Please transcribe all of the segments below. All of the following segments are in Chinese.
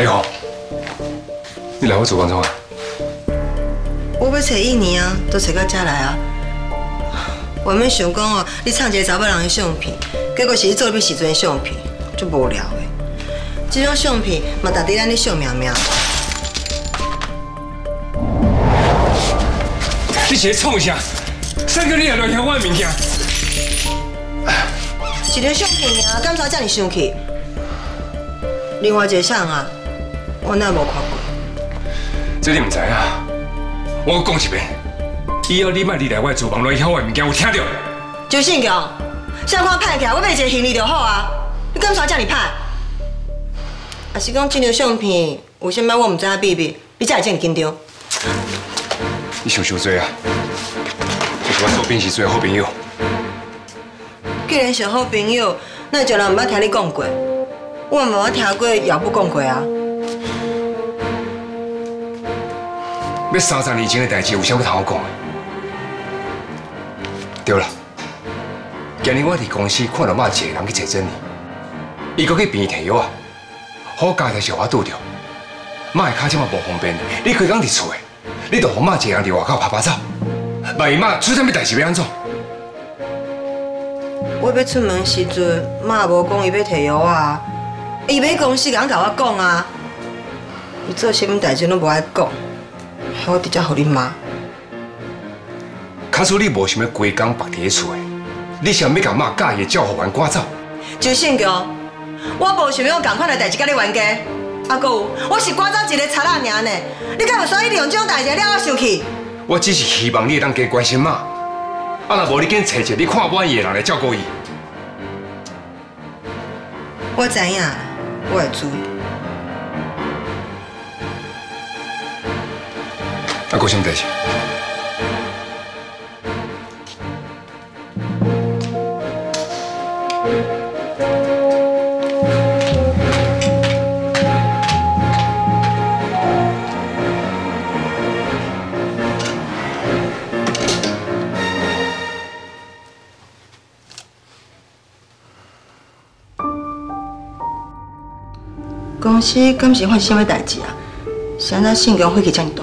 你好，你嚟我做廣州啊？我要找伊年啊，都找到遮来啊。我咪想讲哦，你创一个查某人的相片，结果是你做笔时阵的相片，足无聊的。这种相片嘛，值得咱咧笑喵喵。你先冲一下，三哥你也乱嫌我的物件。一个相片尔，敢操遮尔生气？另外一个啥啊？ 我哪无看过？这你唔知啊！我讲一遍，以后你莫嚟来我厨房乱敲我物件，有听到？周信强，相看歹起来，我买一个行李就好啊！你干啥这么歹？啊是讲这张相片有啥物我唔知影秘密，你才会这么紧张？你想伤多啊！我是我周斌是最好朋友。既然是好朋友，那就人唔捌听你讲过，我嘛无听过姚不讲过啊。 要30年前的代志，有啥要通我讲的？对了，今日我伫公司看到妈一个人去找珍妮，伊搁去病院摕药啊，好佳代是我拄着，妈的脚这么无方便，你开工伫厝的，你就让妈一个人伫外口爬爬走，万一妈出啥物代志要安怎？我要出门时阵，妈无讲伊要摕药啊，伊要公司人甲我讲啊，伊做啥物代志拢无爱讲。 我直接给你妈。卡叔，你无想要规工白伫厝诶，你想要甲妈教伊照服员赶走？周信强，我无想要共款诶代志甲你冤家。啊，搁有，我是赶走一个贼仔尔呢，你敢有所以利用这种代志了我生气？我只是希望你会当加关心妈。啊，若无你紧找一个你看满意诶人来照顾伊。我知影，我会注意。 啊，有什么代志？公司敢是发生什么代志啊？是安怎信用火气这么大？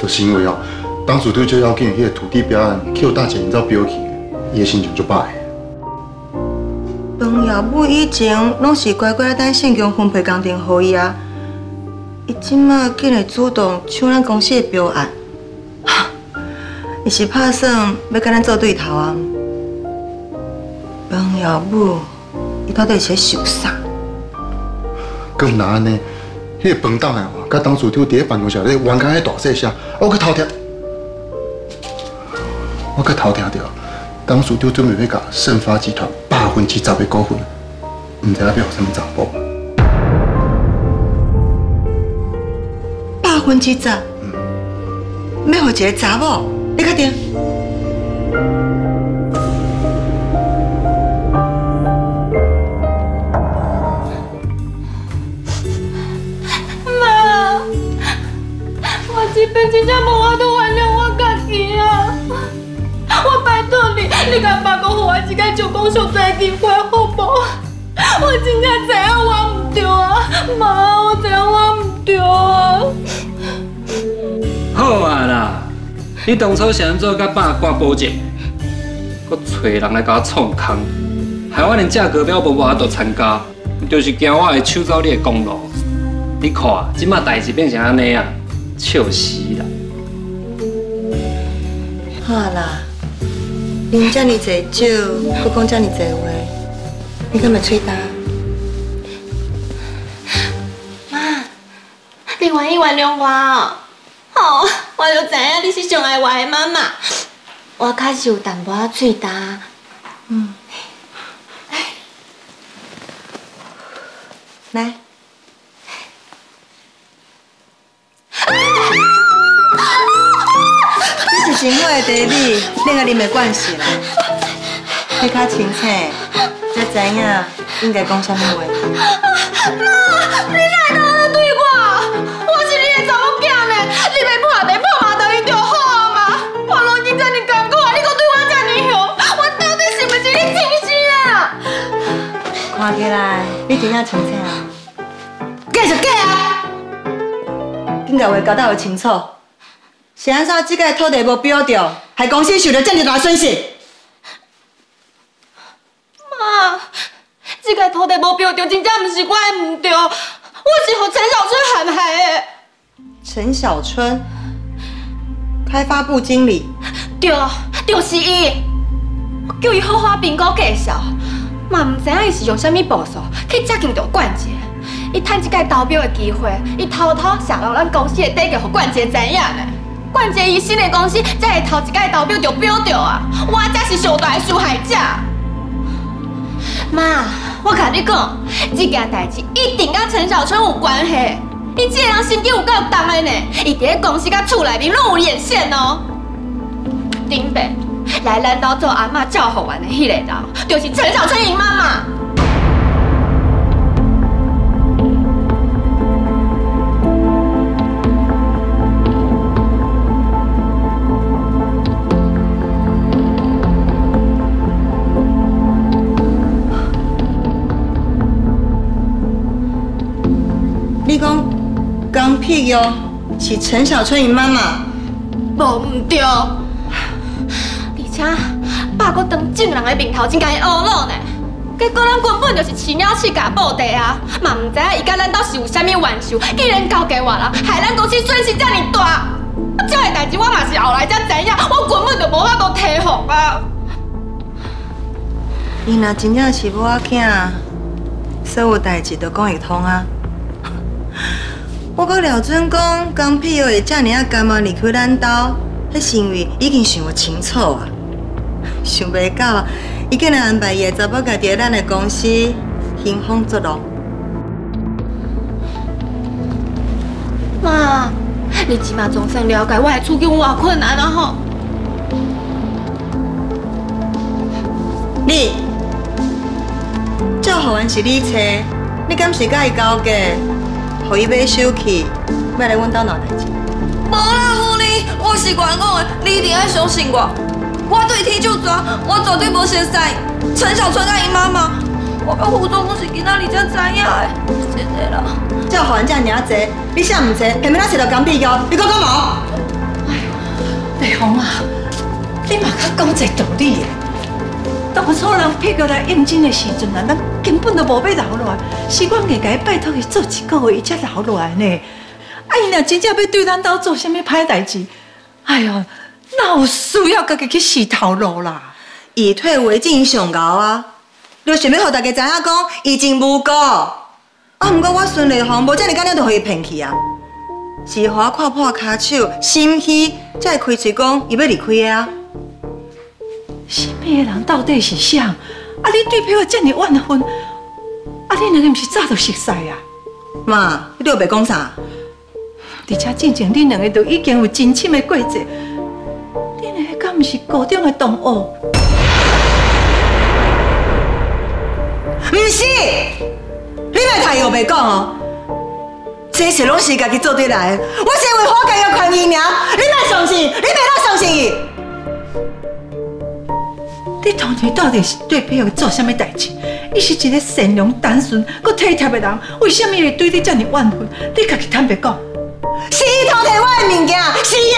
就是因为哦，当初对最要紧的迄个土地标案，去有大姐营造标起，伊的心情就歹。当业务以前，拢是乖乖等信用分配工程给伊啊，伊即马竟然主动抢咱公司的标案，哈！伊是拍算要甲咱做对头啊。当业务，伊到底是想啥？更难呢。 迄个笨蛋啊，甲董事长伫咧办公室咧冤家咧大细声，我去偷听，到董事长准备要甲盛发集团10%的股份，唔知要俾什么查甫。10%？嗯，要给一个查某？你确定？真正无法度原谅我家己啊！我拜托你，你甲爸讲，我一个就讲上侪机会，好无？我真正知影我唔对啊，妈，我知影我唔对啊。好啊啦，你当初是安怎甲爸挂保证，搁找人来甲我创空，害我连价格表无法度参加，就是惊我会抢走你的功劳。你看，即马代志变成安尼啊！ 笑死啦！好啦，啉这么多酒，搁讲这么多话，你敢会吹干？妈，你愿意原谅我哦？好，我就知影你是上爱我的妈妈。我确实有淡薄仔吹干。嗯。来。 这是我的第一，恁甲恁的关系啦，你较清楚，才知影应该讲啥物话。妈，你哪会安尼对我？我是你的查某囝呢，你袂破也袂破嘛，对伊就好啊嘛。我拢已经这么艰苦啊，你搁对我这么凶，我到底是不是你亲生啊？看起来你真正清醒啊，假就假啊！应该会交代会清楚。是安怎即个土地无标着，害公司受着遮尔大损失？妈，即个土地无标着，真正毋是我的毋对，我是互陈小春陷害的。陈小春，开发部经理。对，就是伊。我叫伊好好评估介绍，嘛毋知影伊是用啥物步数去接近到冠杰。 伊趁即个投标的机会，伊偷偷泄露咱公司的底价，互冠杰知影呢。冠杰伊新的公司才会头一届投标就标着啊，我才是上大的受害者。妈，我甲你讲，这件代志一定甲陈小春有关系。伊这个人心机有够重的呢，伊伫咧公司甲厝内面拢有眼线哦。顶白来咱兜做阿嬷照顾完的迄个人，就是陈小春因妈妈。 你讲江碧玉是陈小春因妈妈，无唔对，而且爸阁当证人的面头真甲伊恶弄呢。结果咱根本就是饲鸟鼠甲布袋啊，嘛唔知影伊甲咱到是有啥物冤仇，竟然交给我啦，害咱公司损失遮尔大。这个代志我嘛是后来才知影，我根本就无法度体谅啊。伊若真正是我囝，所有代志都讲会通啊。 我阁了准讲，江碧玉会遮尔啊甘愿离开咱家，迄是因为已经想不清楚啊，想袂到伊竟然安排伊个查某家伫咱个公司兴风作浪。妈，你即马总算了解我个处境有偌困难啊吼！你，照顾员是你找，你敢是甲伊交价？ 互伊买手去，要来阮兜闹代志。无啦，夫人，我是我讲的，你一定要相信我。我对天就抓，我绝对无相信陈小春甲伊妈妈。我甲胡总拢是今仔日才知影的，真的啦。这互人遮尔啊多，你啥毋知？偏偏咱找到江碧玉，你讲讲无？哎，丽芳啊，你嘛较讲一个道理的。当初人骗过来应征的时阵啊，咱。 根本都无要留落来，是阮硬甲伊拜托伊做一个月，伊才留落来呢。啊，伊若真正要对咱兜做啥物歹代志，哎呦，哪有需要家己去死头路啦？以退为进上高啊！就想要互大家知影讲，伊真无辜。啊，毋过我孙丽芳无遮尔简单就互伊骗去啊，是互我看破骹手，心虚才会开嘴讲伊要离开的啊。什么人到底是谁？ 啊！你对票这么怨恨，啊！你两个毋是早就熟识啊？妈，你又袂讲啥？而且之前你两个都已经有真深的过节，你两个敢毋是高中的同学？毋是，你莫太后袂讲哦，这些拢是家己做对来的，我是为好家己的权益尔，你莫相信，你袂当相信伊。 你当年到底是对朋友做什么代志？伊是一个善良、单纯、佮体贴的人，为什么会对你这么怨恨？你家己坦白讲，是伊偷摕我的物件，是伊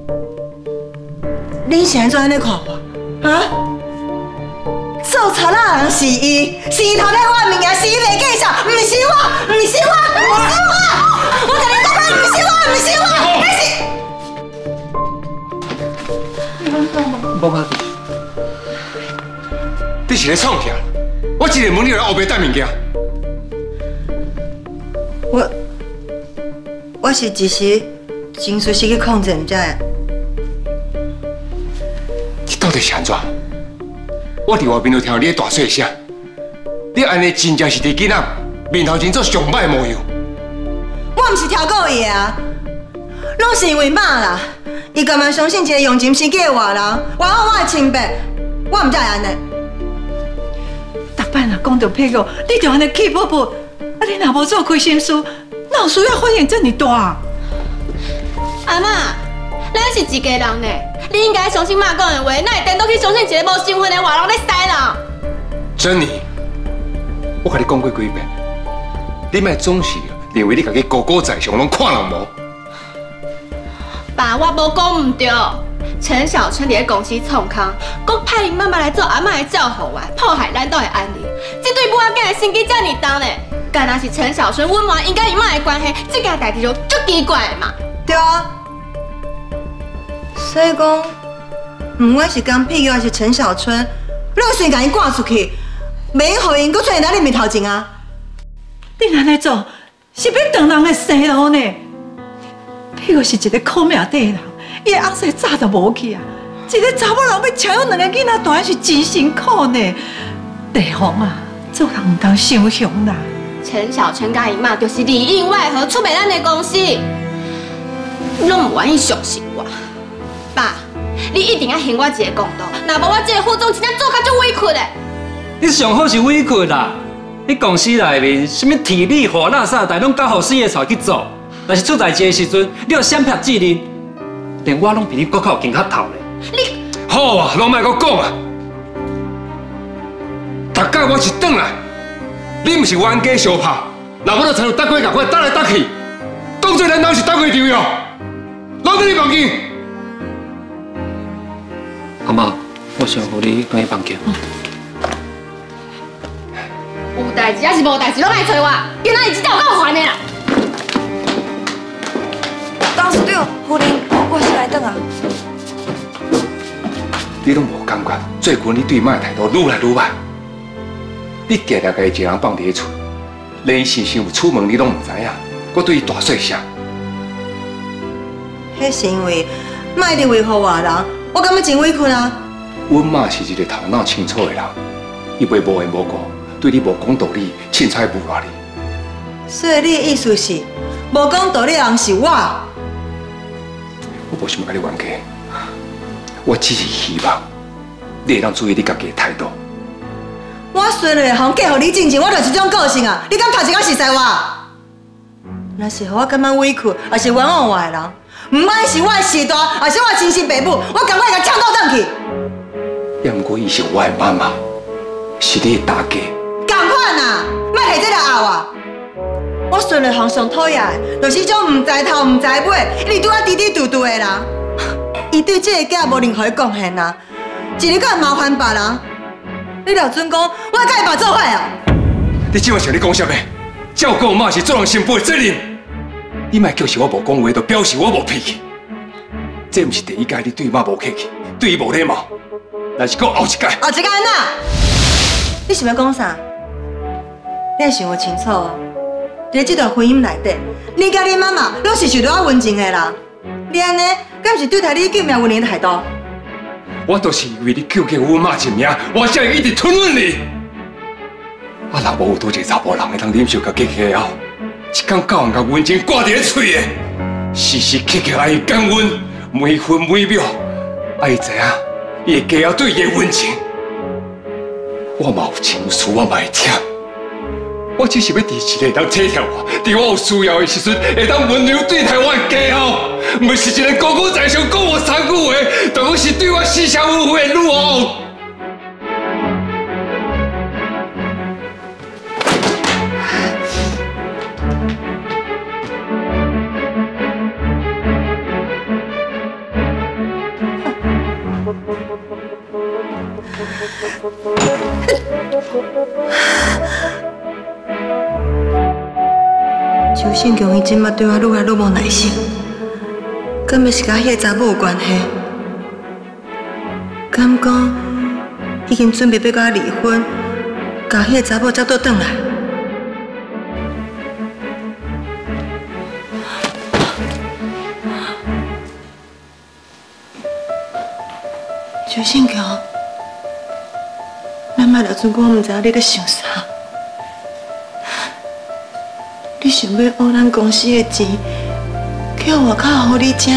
毋对。恁是安怎安尼看我？啊？做贼仔人是伊，是伊偷摕我的物件，是伊袂计数，毋是我，毋是我，毋是我！我甲你讲，毋是我，毋是我，那是。 无客气，你是咧创啥？我一个问你来后边带物件。我是一时情绪失去控制，唔知的。你到底是安怎？我伫外边就听到你咧大细声，你安尼真正是伫囡仔面头前做上歹模样。我唔是超过伊啊，拢是因为骂啦。 伊甘愿相信一个用情生计的外人，我好我的清白，我唔才会安尼。逐摆若讲到屁股，你就安尼气勃勃，啊你若无做亏心事，哪有需要反应遮尔大啊？阿嬷，咱是一家人呢，你应该相信妈讲的话，哪会颠倒去相信一个无身份的外人咧使人？珍妮，我甲你讲过几遍，你莫总是认为你家己高高在上，拢看人无。爸，我无讲唔对。陈小春伫咧公司创空，讲派因妈妈来做阿嬷的照护员，迫害咱都会安宁。这对母仔囝的心机遮尔重呢？干那是陈小春温婉因甲伊妈的关系，这件代志就足奇怪的嘛。对啊。所以讲，唔管是江碧玉还是陈小春，拢先甲伊赶出去，袂用互因搁出现咱面头前啊！你安尼做，是要断人的生路呢？碧玉是一个苦命底人。 伊阿婿早就无去啊！一个查某人要饲养两个囡仔，当然是真辛苦呢。地方啊，做人唔通想凶啦。陈小春甲伊妈就是里应外合出卖咱的公司，拢唔愿意相信我。爸，你一定要还我一个公道，若无我这个副总真正做甲足委屈的。你上好是委屈啦！你公司内面什么体力活、垃圾代拢交互四个才去做，但是出代志的时阵，你要闪避责任。 连我拢比你更较有经验头咧。你好啊，拢莫阁讲啊！逐届我是转来，你毋是冤家相拍，那我著参有搭过共款搭来搭去，当作咱拢是搭过场哟。拢在你房间。阿妈，我想互你去房间。有代志还是无代志，拢来找我。今仔日真正有够烦的啦。董事长，夫人。 我先来等啊！你拢无感觉，最近你对妈的态度愈来愈歹。你常常家己一人放伫咧厝，连是想有出门你拢唔知影，我对伊大细声。迄是因为妈伫维护外人，我感觉真委屈啊。阮妈是一个头脑清楚的人，伊袂无缘无故对你无讲道理，凊彩侮辱你。所以你的意思是，无讲道理的人是我？ 我无想要甲你冤家，我只是希望你会当注意你家己的态度。我虽然会给予你尊重，我就是种个性啊！你敢拍一个实在话？若是让我感觉委屈，也是冤枉我的人，唔爱是我的事大，也是我的亲生爸母，我赶快甲抢倒转去。也毋过伊是我的妈妈，是你的大家。同款啊，莫提这个后啊！ 我顺利互上讨厌的，就是种唔知头唔知尾，一直对我嘀嘀嘟嘟的人。伊对这个囝无任何贡献啊，一日到晚麻烦别人。你老准讲，我甲伊爸做伙啊！你今晚想你讲啥物？照顾妈是做人媳妇的责任。你莫叫是我无讲话，就表示我无脾气。这毋是第一届你对妈无客气，对伊无礼貌，但是讲后一届。后一届哪？你想要讲啥？你也想我清楚哦。 在这段婚姻内底，你甲你妈妈拢是受到我温情的啦。你安尼，敢是对待你救命恩人的态度？我就是为你救过阮妈一命，我才会一直吞忍你。啊，若无有多一个查甫人会通忍受甲结婚后，一天到晚甲温情挂伫咧嘴的，时时刻刻爱伊感恩，每分每秒爱伊知影伊的家后对伊的温情。我嘛有情绪，我嘛会痛。 我只是要支持你，当体贴我，在我有需要的时阵，会当温柔对待我的家后，唔是一个高高在上讲我三句话，但我是对我施舍无悔的女后。周信强，伊即马对我愈来愈无耐心，敢要是甲迄个查某有关系？敢讲已经准备要甲我离婚，甲迄个查某才倒转来？周信强，咱妈老祖公，我毋知你在想啥。 你想要讹咱公司的钱，叫外口互你吃，